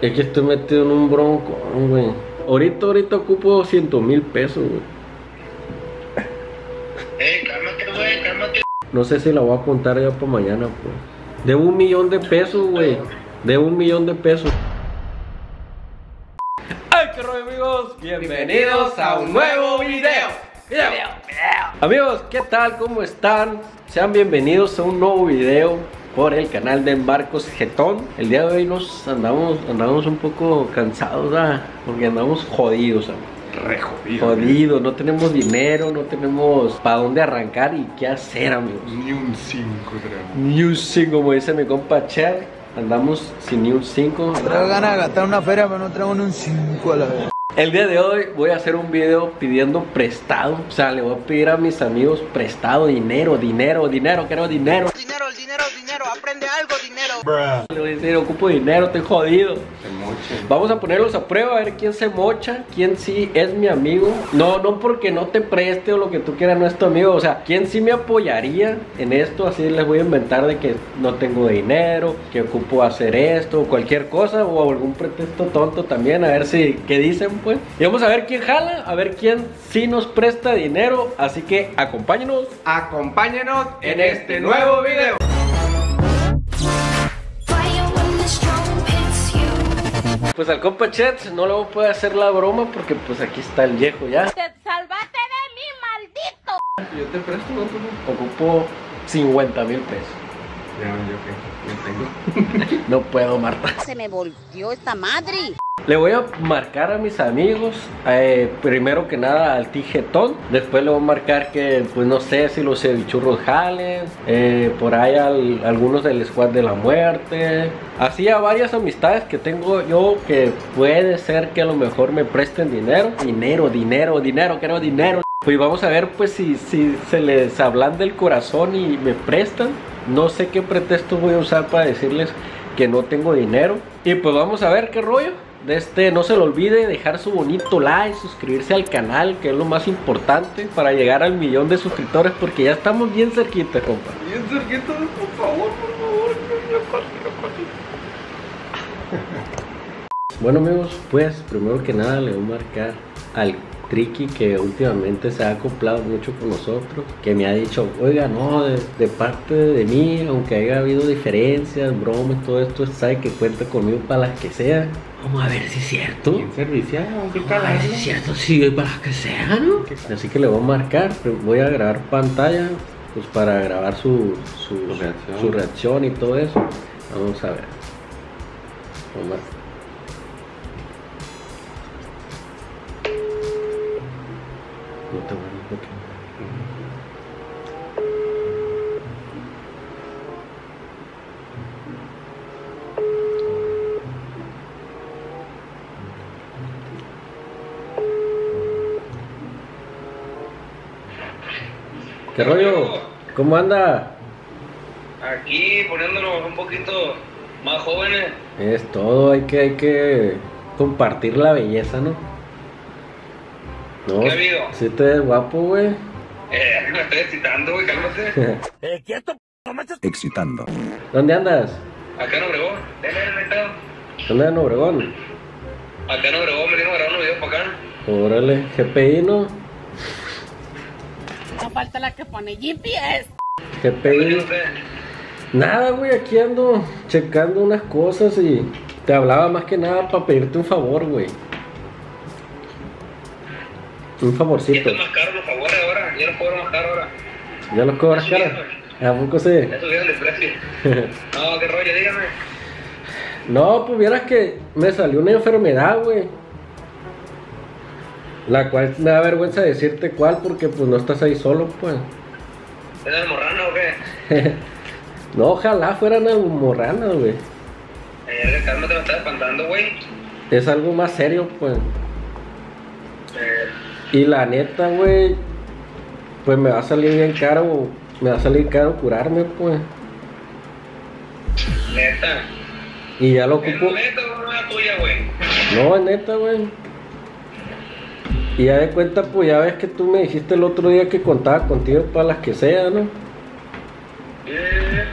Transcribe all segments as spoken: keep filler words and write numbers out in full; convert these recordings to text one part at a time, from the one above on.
Es que estoy metido en un bronco, güey. Ahorita, ahorita ocupo doscientos mil pesos, güey. Eh, cálmate, güey, cálmate. No sé si la voy a contar ya para mañana, pues. Debo un millón de pesos, güey. Debo un millón de pesos. ¡Ay, qué rollo, amigos! Bienvenidos a un nuevo video. Video. video. Amigos, ¿qué tal? ¿Cómo están? Sean bienvenidos a un nuevo video por el canal de Embarcos Getón. El día de hoy nos andamos, andamos un poco cansados, ¿verdad? Porque andamos jodidos, amigo. Re jodidos. Jodidos, no tenemos dinero, no tenemos para dónde arrancar y qué hacer, amigos. Ni un cinco, creo. Ni un cinco, como dice mi compa Cher. Andamos sin ni un cinco. Traigo ganas de gastar una feria, pero no traigo ni un cinco a la vez. El día de hoy voy a hacer un video pidiendo prestado. O sea, le voy a pedir a mis amigos prestado dinero, dinero, dinero, quiero dinero. Dinero, dinero, dinero, aprende algo, dinero. Bruh. Le voy a decir, ocupo dinero, estoy jodido. Se mocha. Vamos a ponerlos a prueba, a ver quién se mocha, quién sí es mi amigo. No, no porque no te preste o lo que tú quieras, no es tu amigo. O sea, quién sí me apoyaría en esto. Así les voy a inventar de que no tengo dinero, que ocupo hacer esto, o cualquier cosa, o algún pretexto tonto también. A ver si, ¿qué dicen? Pues. Y vamos a ver quién jala, a ver quién sí nos presta dinero. Así que acompáñenos, acompáñenos en este nuevo video. Pues al compa Chet no lo puede hacer la broma porque pues aquí está el viejo ya. ¡Te salvaste de mí, maldito! Yo te presto, ¿no? Ocupo cincuenta mil pesos. Ya, yo qué, yo tengo. No puedo, Marta. Se me volteó esta madre. Le voy a marcar a mis amigos, eh, primero que nada al Tijetón. Después le voy a marcar que, pues no sé si los cevichurros jalen, eh, por ahí al, algunos del squad de la muerte. Así a varias amistades que tengo yo que puede ser que a lo mejor me presten dinero. Dinero, dinero, dinero, quiero dinero. Pues vamos a ver pues si, si se les ablanda el corazón y me prestan. No sé qué pretexto voy a usar para decirles que no tengo dinero. Y pues vamos a ver qué rollo. De este, no se lo olvide dejar su bonito like, suscribirse al canal, que es lo más importante para llegar al millón de suscriptores, porque ya estamos bien cerquita, compa. Bien cerquita, por favor, por favor. Bueno, amigos, pues primero que nada le voy a marcar al Ricky, que últimamente se ha acoplado mucho con nosotros, que me ha dicho, oiga, no, de, de parte de mí, aunque haya habido diferencias, bromas, todo esto, sabe que cuenta conmigo para las que sea. Vamos a ver si es cierto. Bien servicial, aunque para ver si es cierto, sí, para las que sea, ¿no? Así que le voy a marcar, voy a grabar pantalla, pues para grabar su, su, su, reacción. su reacción y todo eso. Vamos a ver. Vamos a... ¿Qué rollo? ¿Cómo anda? Aquí poniéndonos un poquito más jóvenes. Es todo, hay que, hay que compartir la belleza, ¿no? No, ¿qué ha habido? Si te ves guapo, güey. Eh, me estoy excitando, güey, cálmate. Eh, quieto, no me estás excitando. ¿Dónde andas? Acá en Obregón. ¿Dónde en Obregón? Acá en Obregón, me vino a grabar unos videos para acá. Órale, G P I, ¿no? No falta la que pone G P S. G P I. Nada, güey, aquí ando checando unas cosas y te hablaba más que nada para pedirte un favor, güey. Un favorcito. Esto es más caro, los favores ahora. Ya los cobro más caro ahora. ¿Ya los cobras caro? ¿A poco sí? Ya subieron el precio. No, qué rollo, dígame. No, pues vieras que me salió una enfermedad, güey. La cual me da vergüenza decirte cuál, porque pues no estás ahí solo, pues. ¿Es almorrana o qué? No, ojalá fueran almorrana, güey. Eh, calma, te lo estás espantando, güey. Es algo más serio, pues. Eh... Y la neta, güey, pues me va a salir bien caro, me va a salir caro curarme, pues. Neta. Y ya lo ocupo. ¿Es neta o no es tuya, güey? No, es neta, güey. Y ya de cuenta, pues ya ves que tú me dijiste el otro día que contaba contigo para las que sea, ¿no? Eh.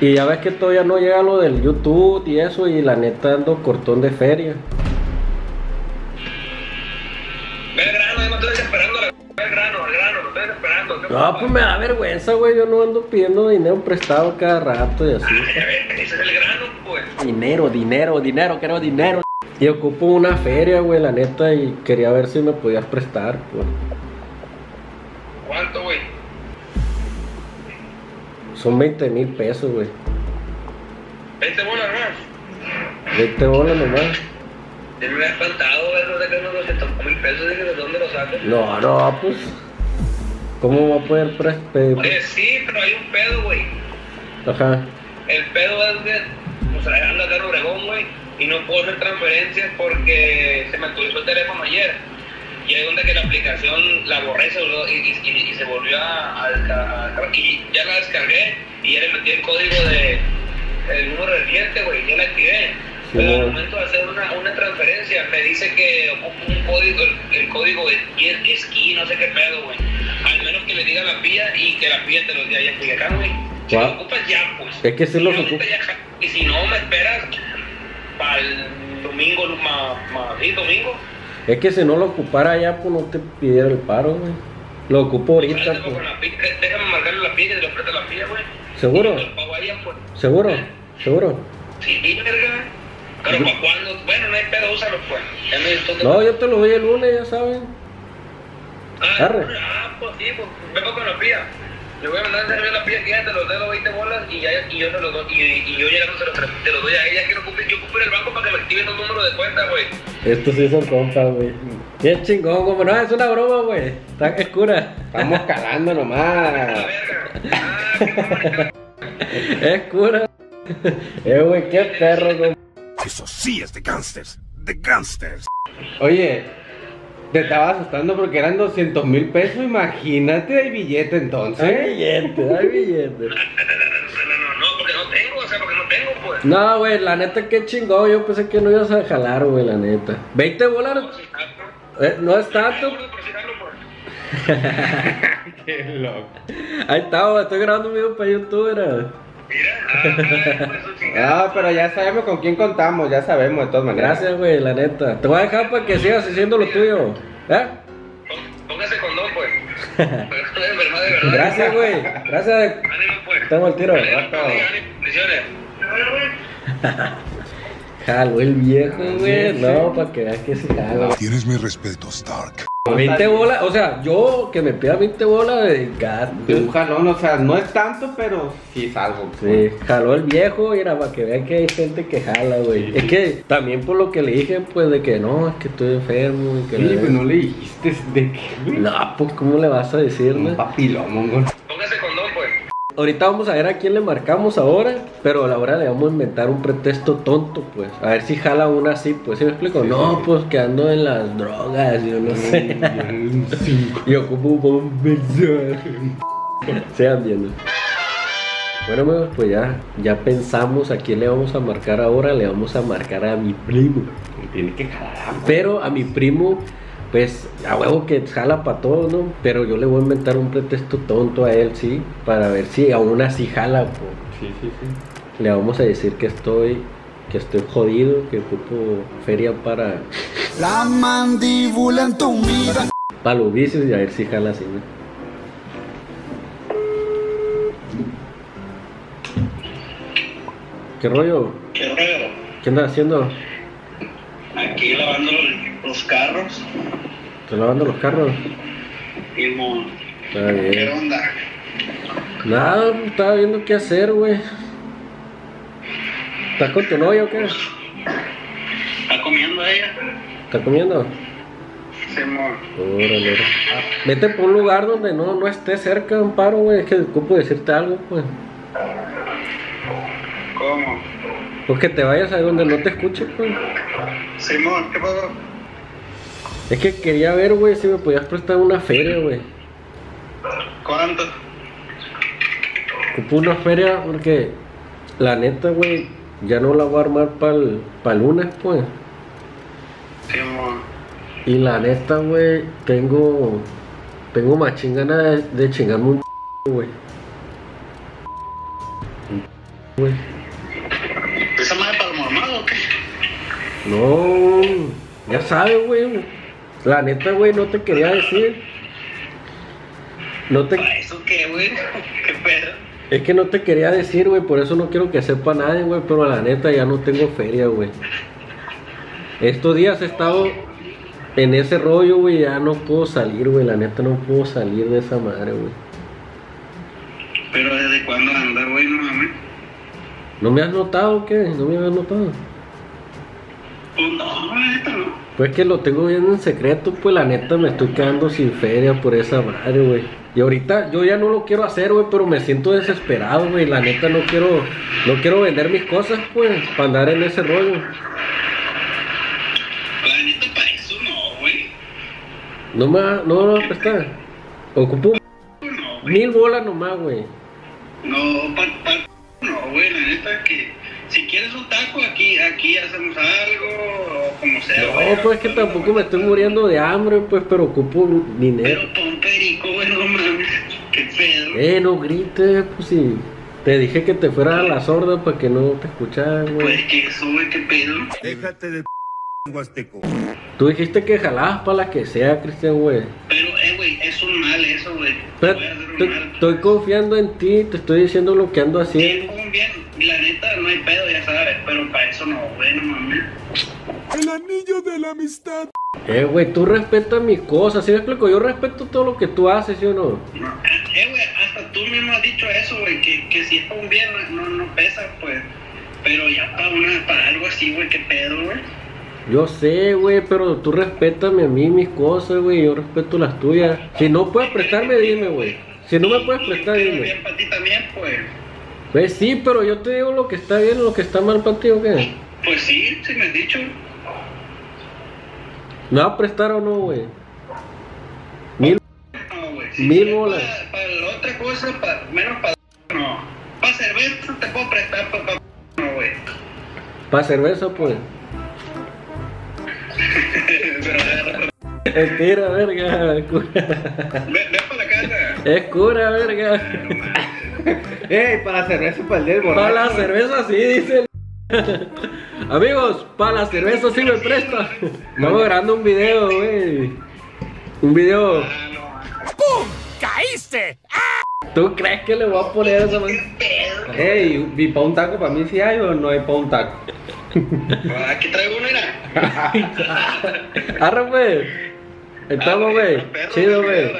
Y ya ves que todavía no llega lo del YouTube y eso, y la neta ando cortón de feria. Ve el grano, yo no estoy desesperando, ve el grano, el grano, no estoy desesperando. No, pues me da vergüenza, güey, yo no ando pidiendo dinero prestado cada rato y así. Ah, ya ves, ese es el grano, pues. Dinero, dinero, dinero, quiero dinero. Y ocupo una feria, güey, la neta, y quería ver si me podías prestar, pues. ¿Cuánto, güey? Son veinte mil pesos, güey. ¿veinte bolas nomás? veinte bolas nomás. Yo me he espantado, güey, no sé qué, unos doscientos mil pesos, dije, ¿de dónde lo saco? No, no, pues. ¿Cómo va a poder pedir? Oye, sí, pero hay un pedo, güey. Ajá. El pedo es que, pues, ando acá en Obregón, güey, y no puedo hacer transferencias porque se me actualizó el teléfono ayer. Y ahí es donde que la aplicación la borré y, y, y, y se volvió a, a, a, a... Y ya la descargué y ya le metí el código de el número del cliente, güey, ya la activé. Sí, pero al momento de hacer una, una transferencia me dice que ocupo un código, el, el código de esquí, no sé qué pedo, güey. Al menos que le diga la pía y que la pía te los dé allá en Culiacán, güey. Si lo ocupas ya, pues. Es que si lo ocupas ya. Y si no me esperas para el domingo, más ma, sí, domingo. Es que si no lo ocupara ya, pues no te pidiera el paro, güey. Lo ocupo ahorita, pues. Con la pica, déjame marcarle la pilla y te lo presta la pilla, güey. ¿Seguro? Allá, pues. ¿Seguro? ¿Eh? ¿Seguro? Sí, verga. Pero para cuando, bueno, no hay pedo, úsalo, pues. Ya me no, yo te lo doy el lunes, ya saben. Ah, Arre. Ah, pues sí, pues vengo con la pilla. Le voy a mandar a servir la pilla, ya te los doy los veinte bolas y, ya, y yo se los doy. Y, y yo llegando se los, te los doy a ella, que no ocupe, yo ocupo en el banco para que me activen los números de cuenta, güey. Estos sí son compas, güey. Qué chingón, como no, es una broma, güey. Está que cura. Estamos calando nomás. Es cura. Eh, güey, qué perro, güey. Eso sí es de gangsters. De gangsters. Oye, te estaba asustando porque eran doscientos mil pesos. Imagínate, hay billete entonces. Hay billete, hay billete. No, güey, la neta que chingón, yo pensé que no ibas a jalar, güey, la neta. veinte bolas. Eh, no es tanto. Qué loco. Ahí está, güey, estoy grabando un video para YouTube, ¿verdad? Mira. Ah, no, pero ya sabemos con quién contamos, ya sabemos de todas maneras. Gracias, güey, la neta. Te voy a dejar para que sigas haciendo lo tuyo. ¿Eh? Póngase condón, pues. Gracias, güey. Gracias. Ánimo, pues. Tengo el tiro. Jalo el viejo, güey. No, para que veas que se jala. Tienes mi respeto, Stark. veinte bolas, o sea, yo que me pida veinte bolas de gas. De un jalón, o sea, no es tanto, pero sí es algo. Sí, jaló el viejo, mira, para que vean que hay gente que jala, güey. Sí, es sí. Que también por lo que le dije, pues, de que no, es que estoy enfermo. Y que sí, le... pues no le dijiste de qué, güey. No, pues, ¿cómo le vas a decir, güey? Un papilón, güey. Póngase condón, pues. Ahorita vamos a ver a quién le marcamos ahora, pero a la hora le vamos a inventar un pretexto tonto, pues. A ver si jala una así, pues. ¿Sí me explico? Sí, no, sí. Pues que ando en las drogas, yo no sé. Sí. Y ocupo un pensar. Sean viendo. Bueno, amigos, pues ya, ya pensamos a quién le vamos a marcar ahora. Le vamos a marcar a mi primo. Tiene que jalar. Pero a mi primo... Pues a huevo que jala para todo, ¿no? Pero yo le voy a inventar un pretexto tonto a él, sí, para ver si aún así jala, pues. Sí, sí, sí. Le vamos a decir que estoy, que estoy jodido, que ocupo feria para... La mandíbula en tu vida. Para los vicios y a ver si jala así, ¿no? ¿Qué rollo? ¿Qué rollo? ¿Qué andas haciendo? Aquí lavando los carros. ¿Estás lavando los carros? Simón. Está bien. ¿Qué onda? Nada, estaba viendo qué hacer, güey. ¿Estás con tu novia o qué? ¿Está comiendo ella? ¿Está comiendo? Simón. Órale. Ah, vete por un lugar donde no, no esté cerca, Amparo, güey. Es que ocupo decirte algo, pues. ¿Cómo? Pues que te vayas a donde no te escuches, pues. Simón, ¿qué pasó? Es que quería ver, güey, si me podías prestar una feria, güey. ¿Cuánto? Ocupo una feria porque, la neta, güey, ya no la voy a armar para pa el lunes, pues. Simón. Y la neta, güey, tengo... Tengo más chingana de, de chingarme un... güey. güey. ¿Esa madre para lo mamado o qué? No, ya sabes, güey. La neta, güey, no te quería decir. No te... ¿Para eso qué, güey? ¿Qué pedo? Es que no te quería decir, güey, por eso no quiero que sepa nadie, güey. Pero la neta ya no tengo feria, güey. Estos días he estado en ese rollo, güey, ya no puedo salir, güey. La neta no puedo salir de esa madre, güey. ¿Pero desde cuándo andas, güey? No mames. ¿No me has notado o qué? ¿No me habías notado? Pues no, la neta no. Pues que lo tengo viendo en secreto, pues la neta me estoy quedando sin feria por esa madre, güey. Y ahorita yo ya no lo quiero hacer, güey, pero me siento desesperado, güey. La neta no quiero, no quiero vender mis cosas, pues, para andar en ese rollo. La neta para eso no, güey. No me va, no me va a prestar. Ocupo no, mil bolas nomás, güey. No, pa, pa, no, güey, la neta que... Si quieres un taco, aquí, aquí hacemos algo, o como sea. No, vaya, pues es que tampoco me estoy muriendo de hambre, pues, pero ocupo dinero. Pero pon perico, güey, no mames, qué pedo. Eh, no grites, pues si te dije que te fueras a la sorda para que no te escucharan, güey. Pues que eso, güey, qué pedo. Déjate de p***, huasteco. Tú dijiste que jalabas para la que sea, Cristian, güey. Pero, eh, güey, es un mal eso, güey. Pero estoy confiando en ti, te estoy diciendo lo que ando haciendo. Tengo un bien. La neta no hay pedo, ya sabes, pero para eso no, güey, no mames. El anillo de la amistad. Eh, güey, tú respetas mis cosas, ¿sí me explico? Yo respeto todo lo que tú haces, ¿sí o no? No, eh, güey, hasta tú mismo has dicho eso, güey, que, que si es para un bien no, no pesa, pues. Pero ya para una, para algo así, güey, qué pedo, güey. Yo sé, güey, pero tú respétame a mí mis cosas, güey, yo respeto las tuyas. Si no puedes prestarme, dime, güey. Si no me puedes prestar, dime. Bien para ti también, pues. Pues sí, pero yo te digo lo que está bien, lo que está mal para ti, ¿o qué? Pues sí, sí me has dicho. ¿Me va a prestar o no, güey? Mil... No, güey. Si mil bolas. Para, para otra cosa, para, menos para... No. Para cerveza te puedo prestar, para... para no, güey. ¿Para cerveza, pues? Es tira, verga. Es cura. Ve, ve para la casa. Es cura, verga. Ey, para la cerveza, para el del borracho. Para la cerveza sí, dicen. Amigos, para la cerveza sí me presta. Estamos grabando un video, güey. Un video. ¡Pum! ¡Caíste! ¿Tú crees que le voy a poner esa mano? Ey, ¿y para un taco para mí sí hay o no hay para un taco? Aquí traigo uno, era. Arre, pues. Estamos, güey. Chido, güey.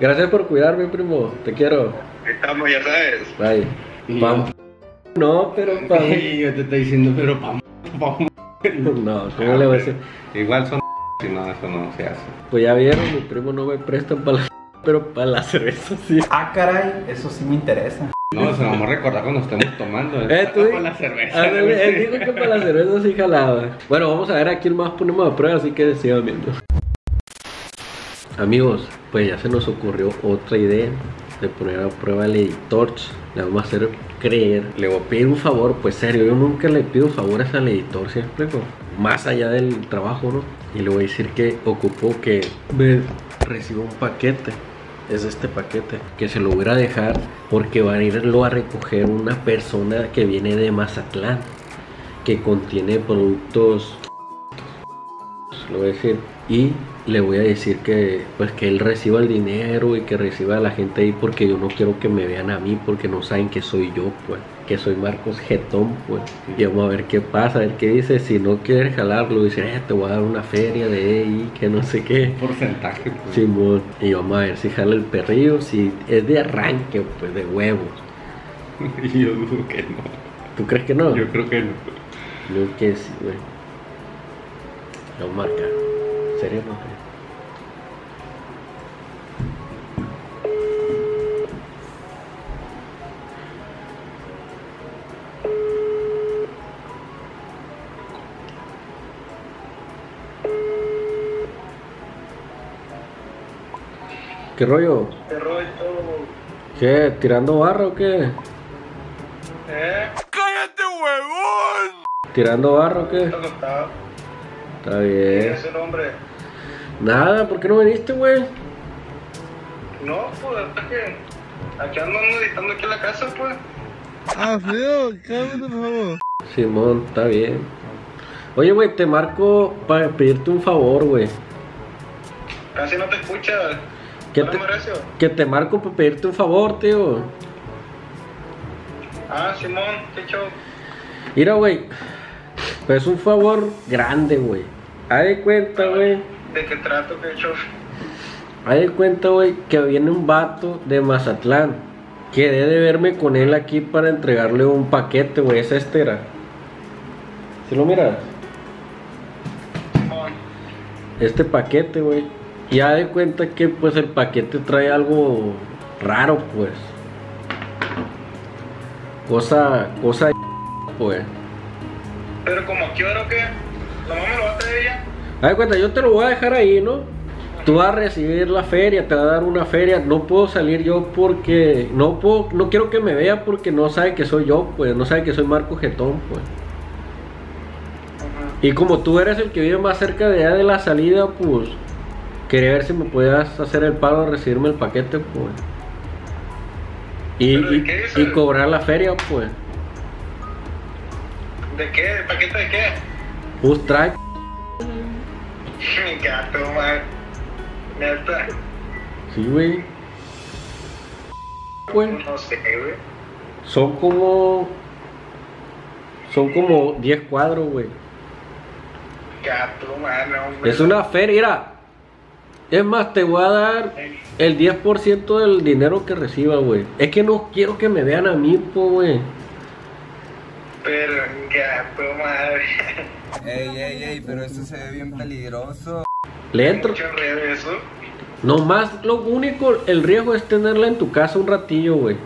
Gracias por cuidarme, primo. Te quiero. Estamos, ya sabes. Ay, pam. No, pero pam. Sí, yo te estoy diciendo, pero pam. Pam. No, ¿cómo le voy a decir? Igual son. Si no, eso no se hace. Pues ya vieron, mi primo no me presta para la. Pero para la cerveza sí. Ah, caray, eso sí me interesa. No, se nos vamos a recordar cuando estemos tomando. Eh, tú. Para la cerveza. Él dijo que para la cerveza sí jalaba. Bueno, vamos a ver a quién más ponemos a prueba, así que sigan viendo. Amigos, pues ya se nos ocurrió otra idea de poner a prueba el editor. Le vamos a hacer creer, le voy a pedir un favor, pues serio, yo nunca le pido favores al editor, ¿sí explico? Más allá del trabajo, ¿no? Y le voy a decir que ocupó que me reciba un paquete, es este paquete, que se lo voy a dejar porque va a irlo a recoger una persona que viene de Mazatlán, que contiene productos, lo voy a decir, y le voy a decir que pues que él reciba el dinero y que reciba a la gente ahí, porque yo no quiero que me vean a mí, porque no saben que soy yo, pues, que soy Marcos Getón, pues. Y vamos a ver qué pasa, a ver qué dice. Si no quieres jalarlo, dice, eh, te voy a dar una feria de ahí, que no sé qué porcentaje, pues. Simón. Y vamos a ver si jala el perrillo, si es de arranque, pues, de huevos. Yo creo que no. ¿Tú crees que no? Yo creo que no. Yo que sí, güey. Lo marca. ¿Serio no? ¿Qué rollo? ¿Qué rollo? ¿Qué? ¿Tirando barra o qué? ¿Eh? ¡Cállate, huevón! ¿Tirando barra o qué? Está, está bien. ¿Qué es el hombre? Nada, ¿por qué no viniste, güey? No, pues, hasta que... Aquí andamos editando aquí en la casa, pues. Ah, feo, cállate, por favor. Simón, está bien. Oye, güey, te marco para pedirte un favor, güey. Casi no te escuchas. ¿Qué te, que te marco para pedirte un favor, tío. Ah, Simón, qué show. Mira, güey, pues es un favor grande, güey. Haz de cuenta, güey. ¿De qué trato, qué show? Haz de cuenta, güey, que viene un vato de Mazatlán. Quedé de verme con él aquí para entregarle un paquete, güey. Esa estera. ¿Sí lo miras? Simón. Este paquete, güey. Y haz de cuenta que, pues, el paquete trae algo raro, pues. Cosa, cosa, pues. Pero como que ahora, ¿qué? ¿La mamá lo va a traer ella? Haz de cuenta, yo te lo voy a dejar ahí, ¿no? Tú vas a recibir la feria, te va a dar una feria. No puedo salir yo porque no puedo, no quiero que me vea porque no sabe que soy yo, pues. No sabe que soy Embarcos Getón, pues. Ajá. Y como tú eres el que vive más cerca de allá de la salida, pues, quería ver si me podías hacer el paro de recibirme el paquete, pues. Y, y, y cobrar la feria, pues. ¿De qué? ¿El paquete de qué? Un track. Mi gato, man. ¿Neta? Sí, güey. Pues. No sé, güey. Son como... Son como diez cuadros, güey. Gato, man, hombre. Es una feria, mira. Es más, te voy a dar el diez por ciento del dinero que reciba, güey. Es que no quiero que me vean a mí, po, güey. Pero, gato, madre. Ey, ey, ey, pero eso se ve bien peligroso. ¿Le entro? ¿Mucho riesgo eso? Nomás, lo único, el riesgo es tenerla en tu casa un ratillo, güey.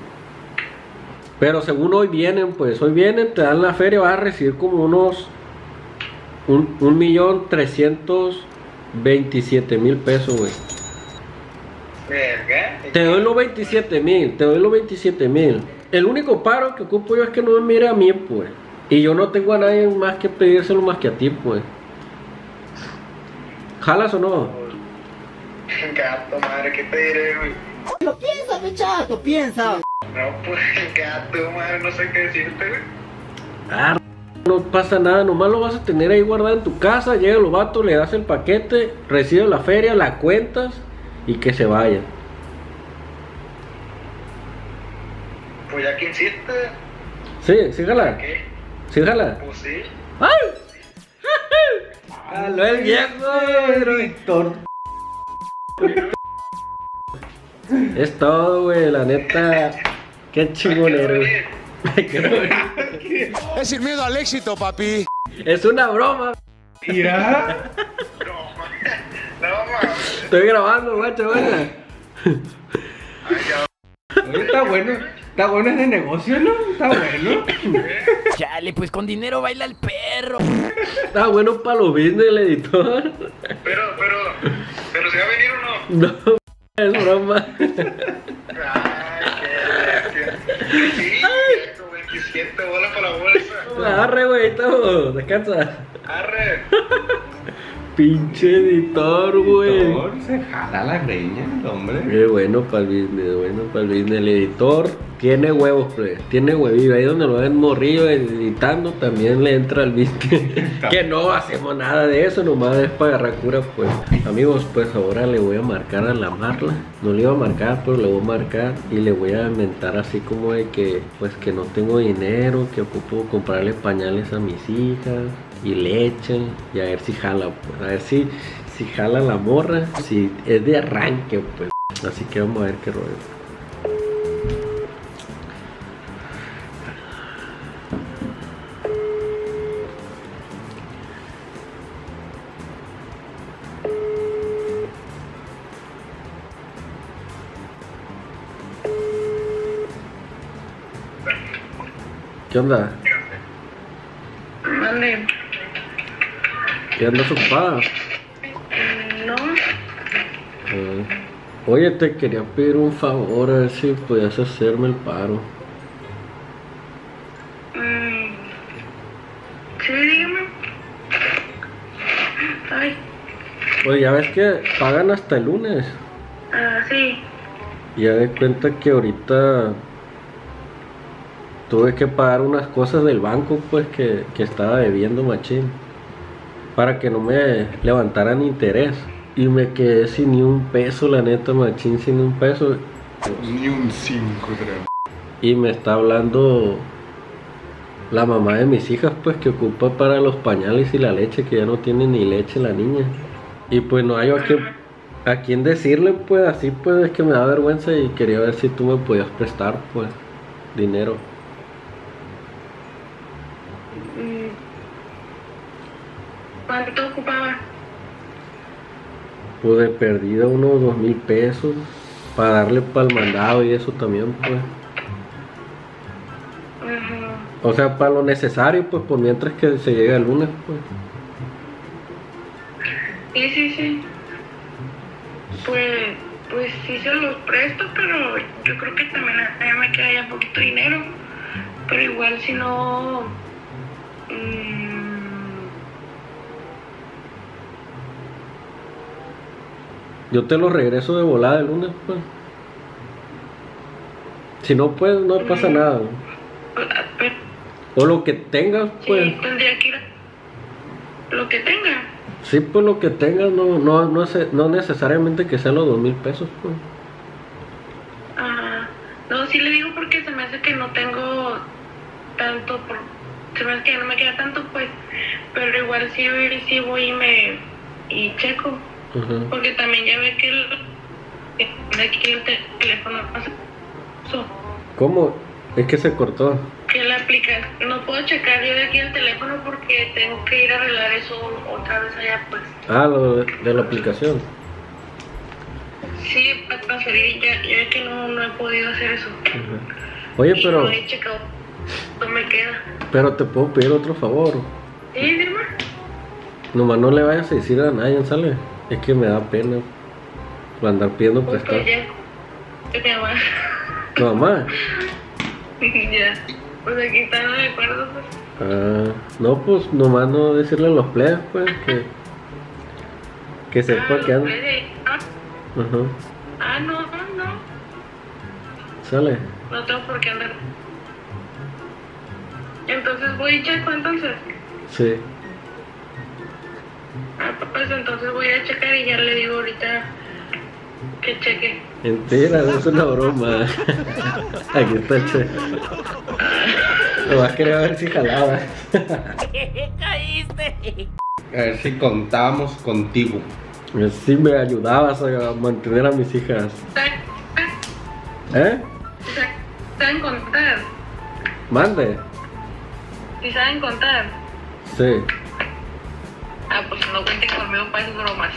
Pero según hoy vienen, pues, hoy vienen, te dan la feria, vas a recibir como unos... Un, un millón trescientos... veintisiete mil pesos, güey. Te doy los veintisiete mil. Te doy los veintisiete mil. El único paro que ocupo yo es que no me mire a mí, pues. Y yo no tengo a nadie más que pedírselo más que a ti, pues. ¿Jalas o no? Gato, madre, ¿qué te diré, güey? No piensa, mi chato, piensa. No, pues, gato, madre, no sé qué decirte, güey. Ah, no pasa nada, nomás lo vas a tener ahí guardado en tu casa. Llega los vatos, le das el paquete, recibes la feria, la cuentas y que se vaya. Pues ya que insiste. Sí, sí jala. ¿Qué? Sí jala. Pues sí. ¡Ay! ¡Lo es viejo, Víctor! Es todo, güey, la neta. Qué chingonero, güey. Es sin miedo al éxito, papi. Es una broma. Mira. Broma. No, broma. Estoy grabando, guacha, guacha. Oye, está bueno. Está bueno ese negocio, ¿no? Está bueno. Chale, pues con dinero baila el perro. Está bueno para los business del editor. Pero, pero, pero ¿se va a venir o no? No, es broma. veintisiete bolas para la bolsa. Arre, güey, todo. Descansa. Arre. Pinche editor, güey. El editor se jala la greña, hombre. Qué bueno para el business, bueno para el business. El editor tiene huevos, güey. Tiene huevillo. Ahí donde lo ven morrillo editando, también le entra al business. Que no hacemos nada de eso, nomás es para agarrar cura, pues. Amigos, pues ahora le voy a marcar a la Marla. No le iba a marcar, pero le voy a marcar y le voy a inventar así como de que, pues, que no tengo dinero, que ocupo comprarle pañales a mis hijas y leche, y a ver si jala, pues. A ver si, si jala la morra, si es de arranque, pues. Así que vamos a ver qué rollo. ¿Qué onda? Vale. ¿Qué andas ocupada? No. Eh, oye, te quería pedir un favor, a ver si podías hacerme el paro. Mm. Sí, dígame. Ay. Oye, ya ves que pagan hasta el lunes. Ah, sí. Ya de cuenta que ahorita tuve que pagar unas cosas del banco, pues que, que estaba debiendo machín, para que no me levantaran interés. Y me quedé sin ni un peso, la neta, machín, sin un peso. Ni un cinco, creo. Y me está hablando la mamá de mis hijas, pues, que ocupa para los pañales y la leche, que ya no tiene ni leche la niña. Y pues no hay a quien, a quien decirle, pues, así, pues, es que me da vergüenza y quería ver si tú me podías prestar, pues, dinero. ¿Cuánto ocupaba? Pues de perdida unos dos mil pesos para darle para el mandado y eso también, pues. Uh-huh. O sea, para lo necesario, pues, por mientras que se llega el lunes, pues. Sí, sí, sí. Pues, pues sí se los presto, pero yo creo que también ya me queda ya poquito dinero. Pero igual si no... Um, yo te lo regreso de volada el lunes, pues. Si no, pues, no pasa nada. O lo que tengas, pues. Sí, tendría que ir a... Lo que tengas. Sí, pues, lo que tengas, no, no, no, no necesariamente que sean los dos mil pesos, pues. Ajá. No, sí le digo porque se me hace que no tengo tanto, por... se me hace que no me queda tanto, pues. Pero igual sí, sí voy y me... y checo. Uh-huh. Porque también ya ve que el, que el teléfono pasó. ¿Cómo? Es que se cortó. Que la aplicación, no puedo checar yo de aquí el teléfono porque tengo que ir a arreglar eso otra vez allá, pues. Ah, lo de, de la aplicación. Sí, para transferir, ya, ya ve que no, no he podido hacer eso. Uh-huh. Oye, y pero... no he checado, no me queda. Pero te puedo pedir otro favor. Sí, dime. Nomás no le vayas a decir a nadie, ¿sale? Es que me da pena andar pidiendo prestado. Pues ya, mamá. ¿Tu mamá? Ya, pues aquí están los recuerdos, pues. Ah, no, pues nomás no decirle a los plebes, pues, que... que sepa que andan. Ajá. Ah, no, no, no. Sale. No tengo por qué andar. Entonces voy y checo, entonces. Sí. Ah, pues entonces voy a checar y ya le digo ahorita que cheque. Entera, es una broma. Aquí está el cheque. Lo vas a querer ver si jalaba. Caíste. A ver si contábamos contigo. Si me ayudabas a mantener a mis hijas. ¿Eh? ¿Saben contar? Mande. ¿Sí saben contar? Sí. Ah, pues no cuenten conmigo para esas bromas.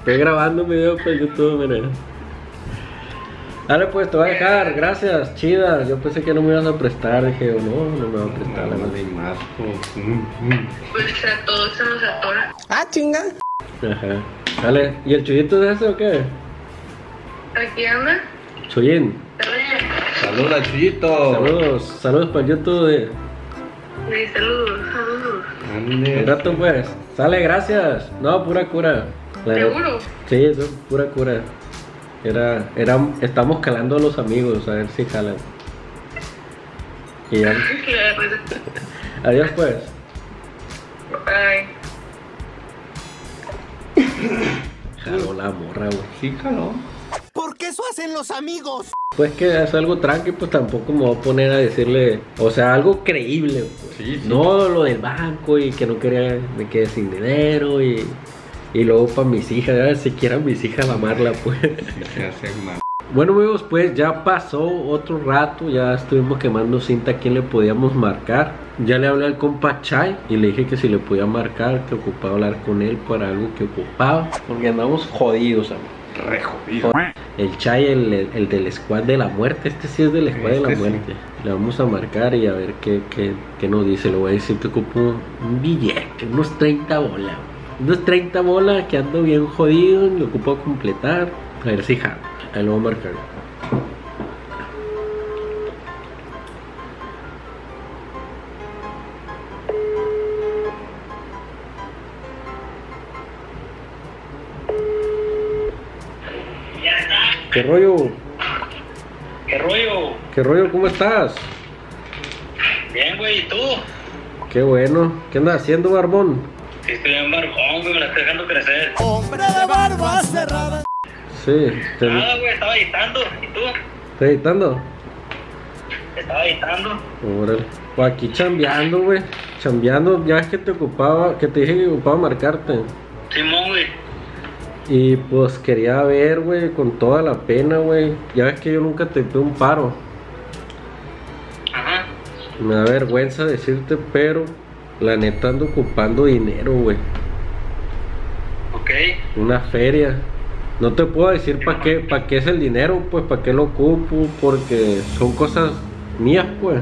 Estoy grabando un video para YouTube, mira. Dale, pues, te voy a dejar. Gracias, chida. Yo pensé que no me ibas a prestar. Dije, no, no me va a prestar. No, no, no, no más. Pues a todos se nos atora. Ah, chinga. Ajá. Dale, ¿y el chuyito es ese o qué? Aquí anda. Chuyín. Saludos, chuyito. Saludos, saludos para YouTube. Sí, saludos, saludos. Un rato, pues. Sale, gracias. No, pura cura. La... ¿Seguro? Sí, eso, pura cura. Era, era, estamos calando a los amigos, a ver si jalan. Y ya. Adiós, pues. Bye. Jaló la morra, güey. Sí, jaló. ¿Por qué eso hacen los amigos? Pues que es algo tranqui, pues tampoco me voy a poner a decirle, o sea, algo creíble, pues. Sí, sí. No lo del banco y que no quería, me quedé sin dinero y, y luego para mis hijas, a ver si quieran mis hijas mamarla, pues. Sí, bueno, amigos, pues ya pasó otro rato, ya estuvimos quemando cinta a quién le podíamos marcar. Ya le hablé al compa Chay y le dije que si le podía marcar, que ocupaba hablar con él para algo que ocupaba, porque andamos jodidos, amigos. Re jodido. El Chay, el, el, el del squad de la muerte. Este sí es del squad este de la muerte, sí. Le vamos a marcar y a ver qué, qué, qué nos dice. Le voy a decir que ocupo un billete, unos treinta bolas. Unos treinta bolas que ando bien jodido. Lo ocupo a completar. A ver si jala. Ahí lo voy a marcar. ¿Qué rollo? ¿Qué rollo? ¿Cómo estás? Bien, güey, ¿y tú? Qué bueno. ¿Qué andas haciendo, barbón? Sí, estoy en barbón, güey, me la estoy dejando crecer. ¡Hombre de barba cerrada! Sí. Te... Nada, güey, estaba editando. ¿Y tú? ¿Estás editando? Estaba editando. Órale. Pues aquí chambeando, güey. Chambeando, ya es que te ocupaba, que te dije que ocupaba marcarte. Simón, güey. Y pues quería ver, güey, con toda la pena, güey. Ya ves que yo nunca te tuve un paro. Ajá. Me da vergüenza decirte, pero la neta ando ocupando dinero, güey. Ok. Una feria. No te puedo decir para qué, para qué es el dinero, pues, para qué lo ocupo, porque son cosas mías, pues.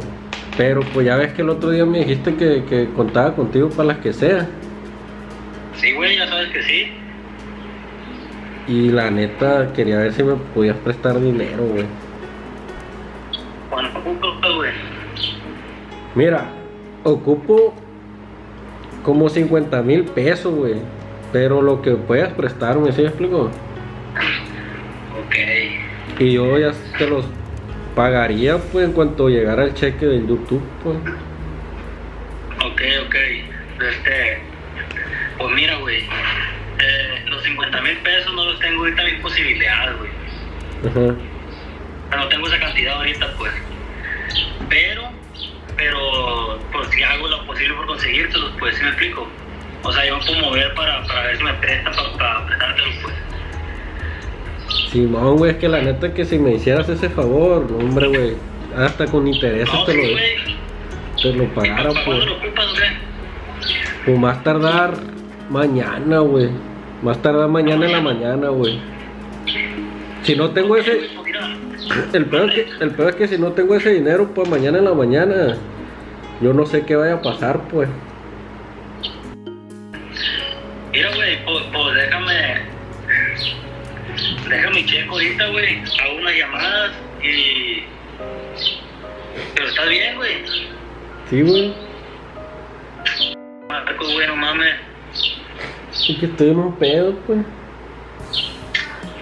Pero pues ya ves que el otro día me dijiste que, que contaba contigo para las que sea. Sí, güey, ya sabes que sí. Y la neta, quería ver si me podías prestar dinero, güey. Bueno, ocupo, güey. Mira, ocupo como cincuenta mil pesos, güey. Pero lo que puedas prestarme, ¿sí me explico? Ok. Y yo ya te los pagaría, pues, en cuanto llegara el cheque del YouTube, pues. Ok, ok. Este... Pues mira, güey. Eh, los cincuenta mil pesos no los tengo ahorita mis posibilidades, güey. Ajá. No tengo esa cantidad ahorita, pues. Pero, pero, pues si hago lo posible por conseguírtelos, pues, ¿sí me explico? O sea, yo me puedo mover para, para ver si me prestan para, para prestártelos, pues. Simón, güey, es que la neta es que si me hicieras ese favor, hombre, güey, hasta con intereses no, te, sí, lo, te lo pagara, pues. Pues más tardar mañana, güey. Más tardar mañana en la mañana, güey. Si no tengo ese... El peor, es que, el peor es que si no tengo ese dinero, pues mañana en la mañana, yo no sé qué vaya a pasar, pues. Mira, güey, pues, pues déjame... Déjame checo ahorita, güey. Hago unas llamadas y... Pero está bien, güey. Sí, güey. Marco, güey, no mames. Sí que estoy en un pedo, pues.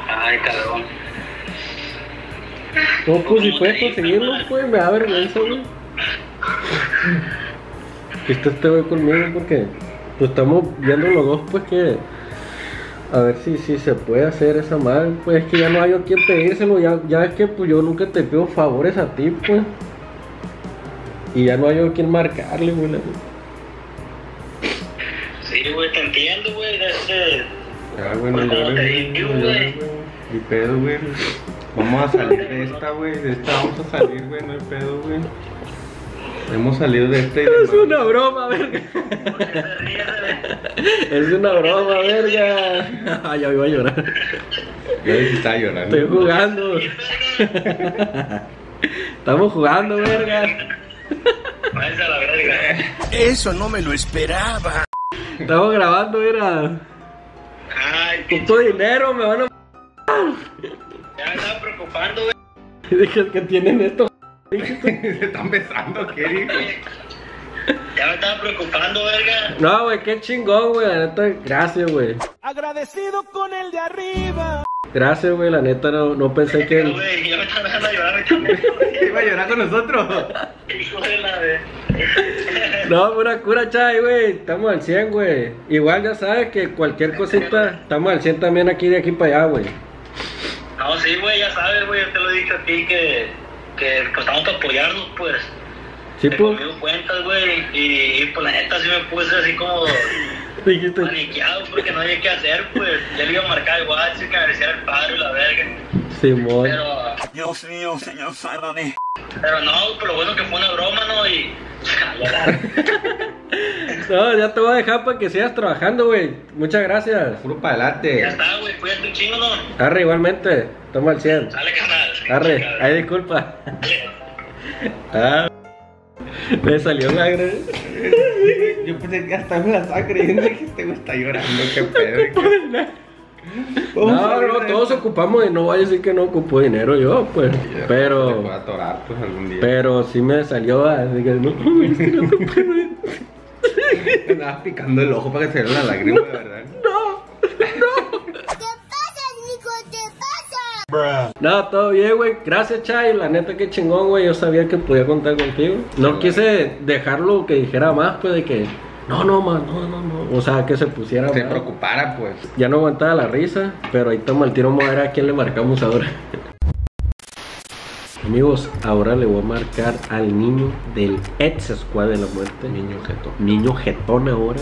Ay, cabrón. No, pues si puedes conseguirlo, pues, me da vergüenza, güey. Que esté este güey conmigo porque... Pues estamos viendo los dos, pues, que... A ver si, si se puede hacer esa madre, pues es que ya no hay a quien pedírselo, ya, ya es que pues yo nunca te pido favores a ti, pues. Y ya no hay a quien marcarle, güey. Sí, güey, te entiendo, güey, de ese... Ya, güey, no llores, ni pedo, güey. Vamos a salir de esta, güey, de esta vamos a salir, güey, no hay pedo, güey. Hemos salido de este... Es una broma, verga. Es una broma, verga. Ya iba a llorar. Ya estaba llorando. Estoy jugando. Estamos jugando, verga. Eso no me lo esperaba. Estamos grabando, verga. Con todo dinero me van a... Ya me estaba preocupando, verga. Dejas que tienen esto... Se están besando, ¿qué dijo? Ya me estaba preocupando, verga. No, güey, qué chingón, güey, la neta, gracias, güey. Agradecido con el de arriba. Gracias, güey, la neta, no, no pensé que... No, güey, ya me estaba dejando llorar, me iba a llorar con nosotros. Hijo de la vez. No, pura cura, chay, güey, estamos al cien, güey. Igual ya sabes que cualquier cosita, estamos al cien también aquí de aquí para allá, güey. No, sí, güey, ya sabes, güey, yo te lo he dicho a ti que... Que pues estamos para apoyarnos, pues. Sí, pues. Conmigo cuentas, güey. Y, y pues la neta sí me puse así como paniqueado porque no había qué hacer, pues. Ya le iba a marcar el guacho y que agradeciera al padre y la verga. Sí, mor. Pero. Dios mío, señor Sardoní. Pero no, pero bueno que fue una broma, ¿no? Y. No, ya te voy a dejar para que sigas trabajando, güey. Muchas gracias. Puro para adelante. Ya está, güey. Cuídate un chingo, ¿no? Arre, igualmente. Toma el cien. Dale, carnal. Arre, ay, disculpa. Ah, me salió sangre. Yo pensé que hasta me la estaba creyendo que este güey está llorando. Qué pedo. No, no, todos ocupamos de... No voy a decir que no ocupo dinero yo, pues. Pero... Te puedo atorar, pues, algún día. Pero sí me salió así que... No, es que no te puedo... Me estabas picando el ojo para que se diera la lágrima, de verdad. No, no. ¿Qué pasa, Nico? ¿Qué pasa? Bruh. No, todo bien, güey. Gracias, Chay. La neta, qué chingón, güey. Yo sabía que podía contar contigo. No quise dejarlo que dijera más, pues, de que... No, no, man, no, no, no. O sea, que se pusiera... Se preocupara, pues. Ya no aguantaba la risa, pero ahí toma el tiro, vamos a ver a quién le marcamos ahora. Amigos, ahora le voy a marcar al niño del ex Squad de la Muerte. Niño Getón. Niño Getón ahora.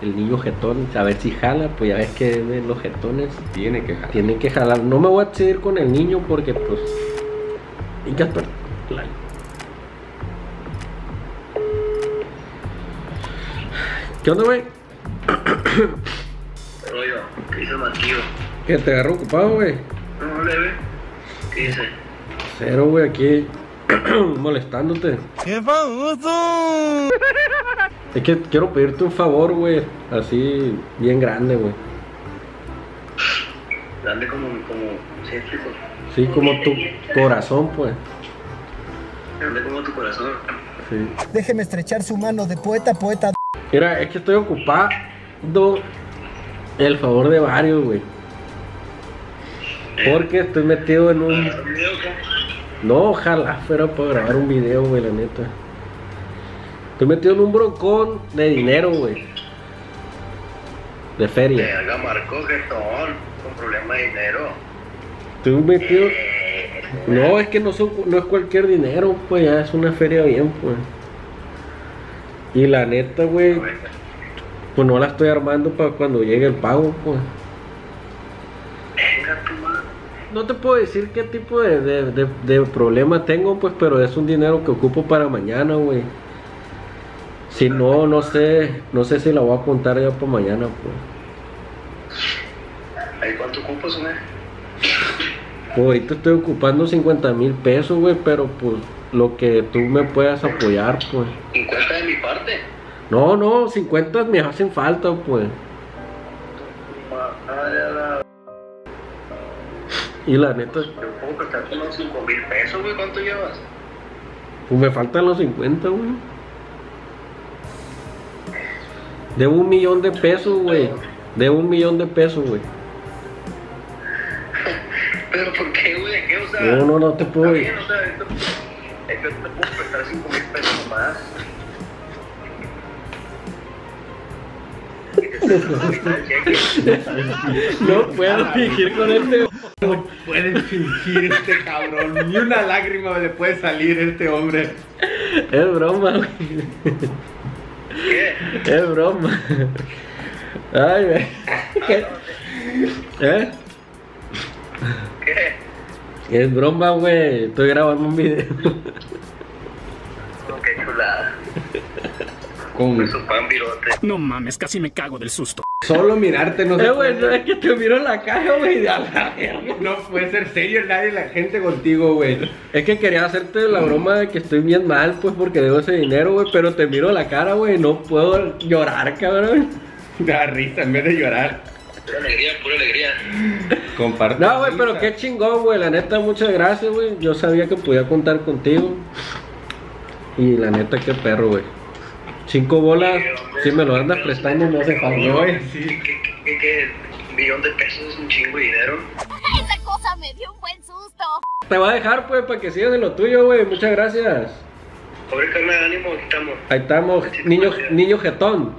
El niño Getón, a ver si jala, pues ya ves que los Getones... Tiene que jalar. Tienen que jalar. No me voy a seguir con el niño porque, pues... Y Casper, claro. ¿Qué onda, güey? ¿Qué rollo? ¿Qué hizo Marquillo? ¿Qué? ¿Te agarró ocupado, güey? No, leve. ¿Qué hice? Cero, güey, aquí molestándote. ¡Qué famoso! Es que quiero pedirte un favor, güey. Así, bien grande, güey. Grande como... como... ¿sí explico? Sí, como tu corazón, pues. Grande como tu corazón. Sí. Déjeme estrechar su mano de poeta, poeta. Mira, es que estoy ocupado el favor de varios, güey. Porque estoy metido en un... No, ojalá fuera para grabar un video, güey, la neta. Estoy metido en un broncón de dinero, güey. De feria. Verga, Marcos Getón, con problema de dinero. Estoy metido... No, es que no, son, no es cualquier dinero, pues, ya es una feria bien, pues. Y la neta, güey, pues no la estoy armando para cuando llegue el pago, pues. No te puedo decir qué tipo de, de, de, de problema tengo, pues, pero es un dinero que ocupo para mañana, güey. Si no, no sé, no sé si la voy a contar ya para mañana, pues. ¿Ahí cuánto ocupas, güey? Pues ahorita estoy ocupando cincuenta mil pesos, güey, pero pues... Lo que tú me puedas apoyar, pues. ¿cincuenta de mi parte? No, no, cincuenta me hacen falta, pues. Y la neta... Yo puedo prestar con los cinco mil pesos, güey, ¿cuánto llevas? Pues me faltan los cincuenta, güey. Debo un millón de pesos, güey. Debo un millón de pesos, güey. ¿Pero por qué, güey? ¿Qué, o sea? No, no, no te puedo... También, o sea, esto... Yo te puedo prestar cinco mil pesos más. No puedo fingir con este. No puedes fingir este cabrón. Ni una lágrima le puede salir a este hombre. Es broma, güey. ¿Qué? Es broma. Ay, güey. ¿Qué? ¿Eh? ¿Qué? Es broma, güey. Estoy grabando un video. Oh, qué chulada. Con su pan virote. No mames, casi me cago del susto. Solo mirarte no se eh, puede. Eh, güey, no es que te miro en la caja, güey. No puede ser serio nadie, la gente contigo, güey. Es que quería hacerte la broma de que estoy bien mal, pues, porque debo ese dinero, güey. Pero te miro la cara, güey. No puedo llorar, cabrón. Da risa en vez de llorar. Pura alegría, pura alegría. Comparte. No, güey, pero qué chingón, güey. La neta, muchas gracias, güey. Yo sabía que podía contar contigo. Y la neta, qué perro, güey. Cinco bolas, si me lo andas prestando, me hace falta, güey. ¿Qué, qué, qué? ¿Un millón de pesos es un chingo de dinero? Esa cosa me dio un buen susto. Te va a dejar, pues, para que sigas en lo tuyo, güey. Muchas gracias. Pobre carnal, ánimo, aquí estamos. Ahí estamos, niño, niño Getón.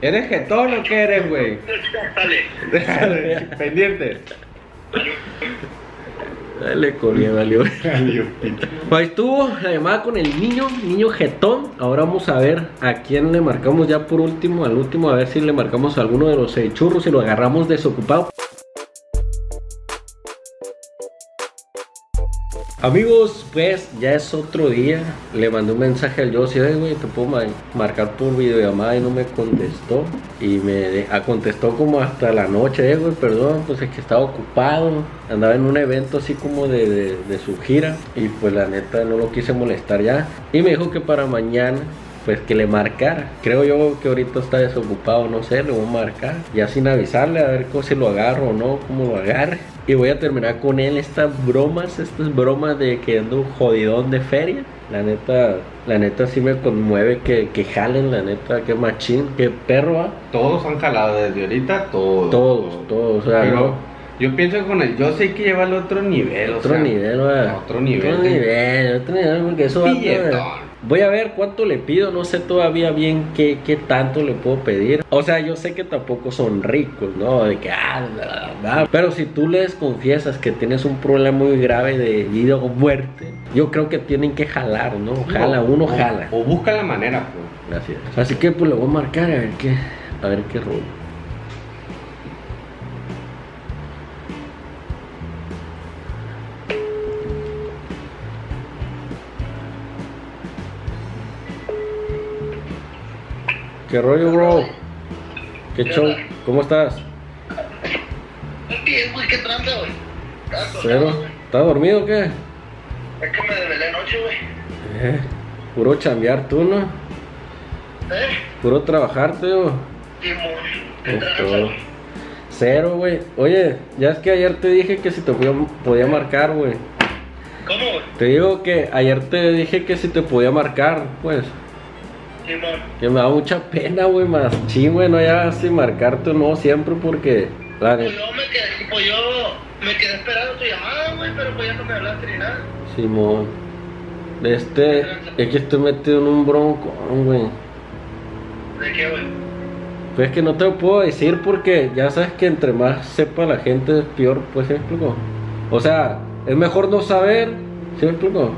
¿Eres Getón o qué eres, güey? Dale. Pendiente. Dale, coño, valió. Ahí estuvo la llamada con el niño, niño Getón. Ahora vamos a ver a quién le marcamos ya por último, al último, a ver si le marcamos a alguno de los eh, churros y lo agarramos desocupado. Amigos, pues ya es otro día. Le mandé un mensaje al Yossi, güey, te puedo ma marcar por videollamada y no me contestó. Y me contestó como hasta la noche, güey, perdón, pues es que estaba ocupado. Andaba en un evento así como de, de, de su gira. Y pues la neta no lo quise molestar ya. Y me dijo que para mañana, pues que le marcara. Creo yo que ahorita está desocupado, no sé, le voy a marcar. Ya sin avisarle, a ver si lo agarro o no, cómo lo agarre. Y voy a terminar con él estas bromas, estas bromas de que ando jodidón de feria. La neta, la neta sí me conmueve que, que jalen, la neta, que machín, que perro. ¿Ah? Todos han jalado desde ahorita, todos. Todos, todos. O sea, pero, no, Yo pienso que con el yo sé hay que llevarlo a otro nivel, otro o sea, nivel, güey. Otro nivel, otro de... nivel, otro nivel, porque eso va a... Voy a ver cuánto le pido, no sé todavía bien qué, qué tanto le puedo pedir. O sea, yo sé que tampoco son ricos, ¿no? De que, ah, bla, bla, bla. Pero si tú les confiesas que tienes un problema muy grave de vida o muerte, yo creo que tienen que jalar, ¿no? Jala, uno o, jala. O busca la manera, pues. Así es. Así que, pues, le voy a marcar a ver qué, a ver qué rollo. ¿Qué rollo, bro? ¿Qué show? ¿Cómo estás? Bien, güey, ¿qué tranza, güey? ¿Cero? ¿Estás dormido o qué? Es que me desvelé anoche, güey. Eh, puro chambear tú, ¿no? ¿Eh? Puro trabajarte, güey. Sí, güey. Cero, güey. Oye, ya es que ayer te dije que si te podía, podía marcar, güey. ¿Cómo, güey? Te digo que ayer te dije que si te podía marcar, pues. Que me da mucha pena, güey, más ching, güey, no ya sin marcarte, no, siempre porque... La pues, yo me quedé, pues yo me quedé esperando tu llamada, güey, pero pues ya no me hablaste ni nada. Simón, este, es que estoy metido en un broncón, güey. ¿De qué, güey? Pues es que no te lo puedo decir porque ya sabes que entre más sepa la gente es peor, pues, ¿sí me explico? O sea, es mejor no saber, ¿sí me explico?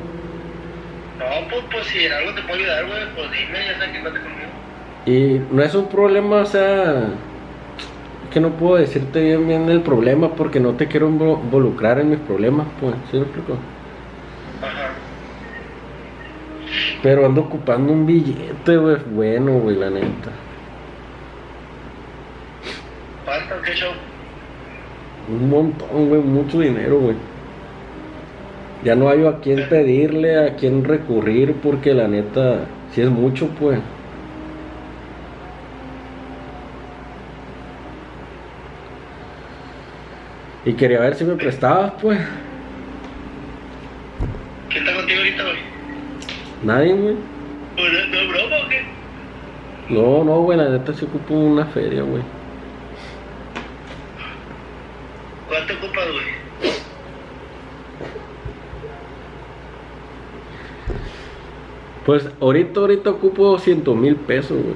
No, pues, pues si en algo te puedo ayudar, güey, pues dime, ya sabes que estás conmigo. Y no es un problema, o sea, es que no puedo decirte bien bien el problema porque no te quiero involucrar en mis problemas, pues, ¿sí lo explico? Ajá. Pero ando ocupando un billete, güey, bueno, güey, la neta. ¿Cuánto? ¿Qué show? Un montón, güey, mucho dinero, güey. Ya no hay a quién pedirle, a quién recurrir, porque la neta, si es mucho, pues. Y quería ver si me prestabas, pues. ¿Quién está contigo ahorita, güey? Nadie, güey. ¿No es broma o qué? No, no, güey, la neta se ocupa una feria, güey. ¿Cuánto ocupas, güey? Pues ahorita, ahorita ocupo ciento mil pesos, güey.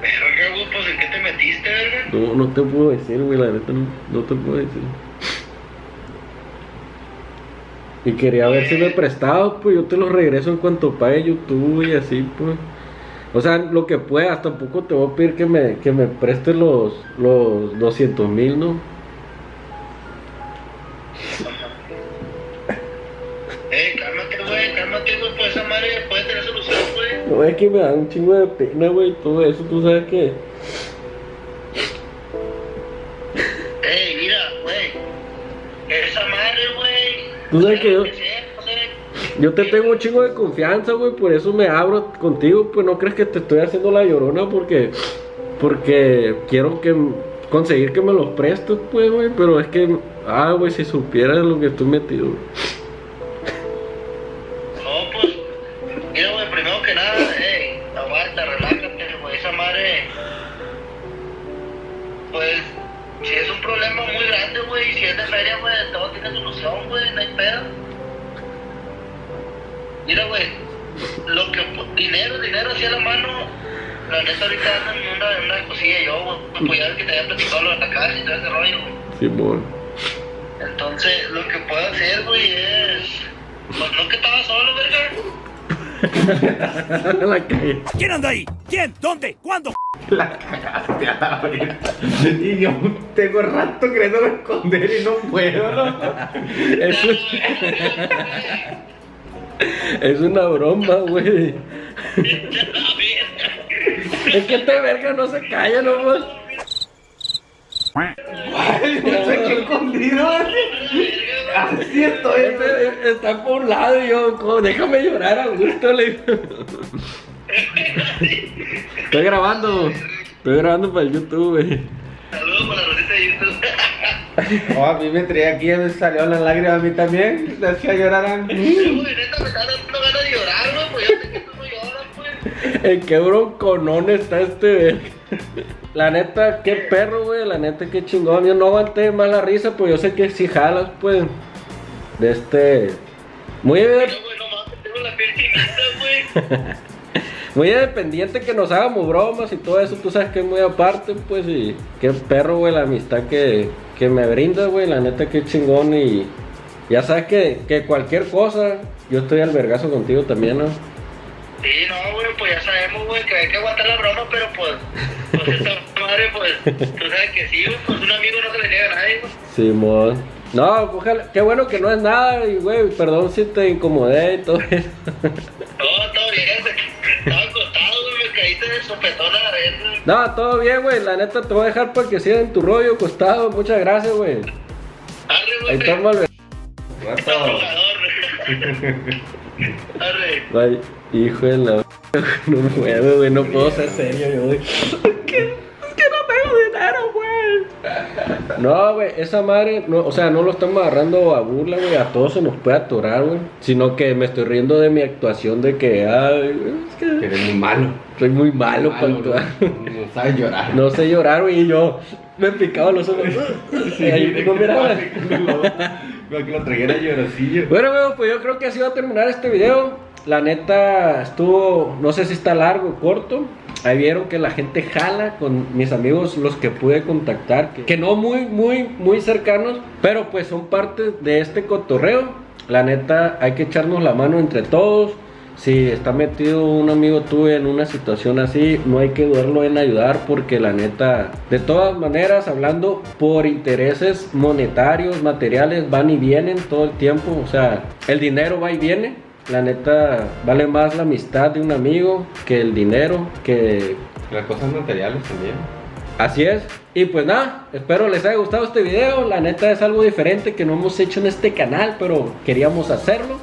Pero qué ocupas, ¿en qué te metiste, verdad? No, no te puedo decir, güey, la neta no, no te puedo decir. Y quería ver si me prestabas, pues yo te lo regreso en cuanto pague YouTube y así, pues. O sea, lo que puedas, tampoco te voy a pedir que me, que me prestes los, los doscientos mil, ¿no? No, es que me da un chingo de pena, güey, todo eso, tú sabes que... Ey, mira, güey, esa madre, güey. Tú sabes que yo... Yo te tengo un chingo de confianza, güey, por eso me abro contigo, pues no crees que te estoy haciendo la llorona porque... Porque quiero que... Conseguir que me los prestes, pues, güey, pero es que... Ah, güey, si supieras lo que estoy metido, güey. Mira, güey, lo que dinero, dinero hacia la mano, la neta ahorita ando en una, una cosilla yo, güey, pues ya ves que te había platicado lo de la casa y todo ese rollo, güey. Sí, bueno. Entonces, lo que puedo hacer, güey, es... Pues no que estaba solo, verga. La cagué. ¿Quién anda ahí? ¿Quién? ¿Dónde? ¿Cuándo? La cagaste a la verga. Y yo tengo rato queriendo esconder y no puedo, ¿no? Eso es... Es una broma, güey. Es que esta verga no se calla, ¿no, vos? Ay, me saqué escondido. Así estoy. Este, está por un lado y yo, como, déjame llorar a gusto. Le... Estoy grabando. Estoy grabando para el YouTube, güey. Saludos para la rosita de YouTube. Oh, a mí me traía aquí y me salió la lágrima a mí también. Las que lloraran. Güey, neta, me está dando ganas de llorar, güey. Pues yo sé que tú no lloras, pues. ¿En qué bronconón está este? La neta, qué perro, güey, la neta, qué chingón. Yo no aguanté más la risa, pues yo sé que si jalas, pues. De este. Muy bien. Pero, güey, nomás que tengo la piel chinita, güey. Muy independiente que nos hagamos bromas y todo eso, tú sabes que es muy aparte, pues, y qué perro, güey, la amistad que, que me brinda, güey, la neta, qué chingón. Y ya sabes que, que cualquier cosa, yo estoy al vergazo contigo también, ¿no? Sí, no, güey, pues ya sabemos, güey, que hay que aguantar la broma, pero pues, pues esta madre, pues, tú sabes que sí, pues un amigo no se le niega a nadie, güey. Simón. No, ojalá, qué bueno que no es nada, y güey, perdón si te incomodé y todo eso. No, todo bien, güey. Estaba acostado, güey, me caíste de sopetón a la vez. No, todo bien, güey, la neta te voy a dejar para que sigas en tu rollo acostado, muchas gracias, güey. Arre, güey. Ahí está mal, güey. Arre. Ay, hijo de la... No puedo, güey, no puedo ser serio, yo, güey. No, güey, esa madre, no, o sea, no lo estamos agarrando a burla, güey, a todos se nos puede atorar, güey. Sino que me estoy riendo de mi actuación de que, ay, es que... Eres muy malo. Soy muy malo, malo para actuar. No, no sabes llorar. No sé llorar, güey, y yo me picaba los ojos. Sí, ahí no miraba. Lo que lo trajera llorosillo. Bueno, güey, pues yo creo que así va a terminar este video. La neta estuvo, no sé si está largo o corto. Ahí vieron que la gente jala con mis amigos, los que pude contactar, que, que no muy, muy, muy cercanos, pero pues son parte de este cotorreo. La neta, hay que echarnos la mano entre todos. Si está metido un amigo tuyo en una situación así, no hay que dudarlo en ayudar, porque la neta, de todas maneras, hablando por intereses monetarios, materiales, van y vienen todo el tiempo. O sea, el dinero va y viene. La neta, vale más la amistad de un amigo que el dinero, que... las cosas materiales también. Así es. Y pues nada, espero les haya gustado este video. La neta es algo diferente que no hemos hecho en este canal, pero queríamos hacerlo.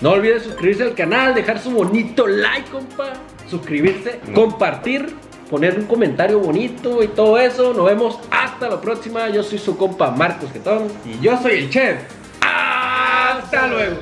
No olviden suscribirse al canal, dejar su bonito like, compa. Suscribirse, no. compartir, poner un comentario bonito y todo eso. Nos vemos hasta la próxima. Yo soy su compa Marcos Getón. Y yo soy el chef. ¡Hasta luego!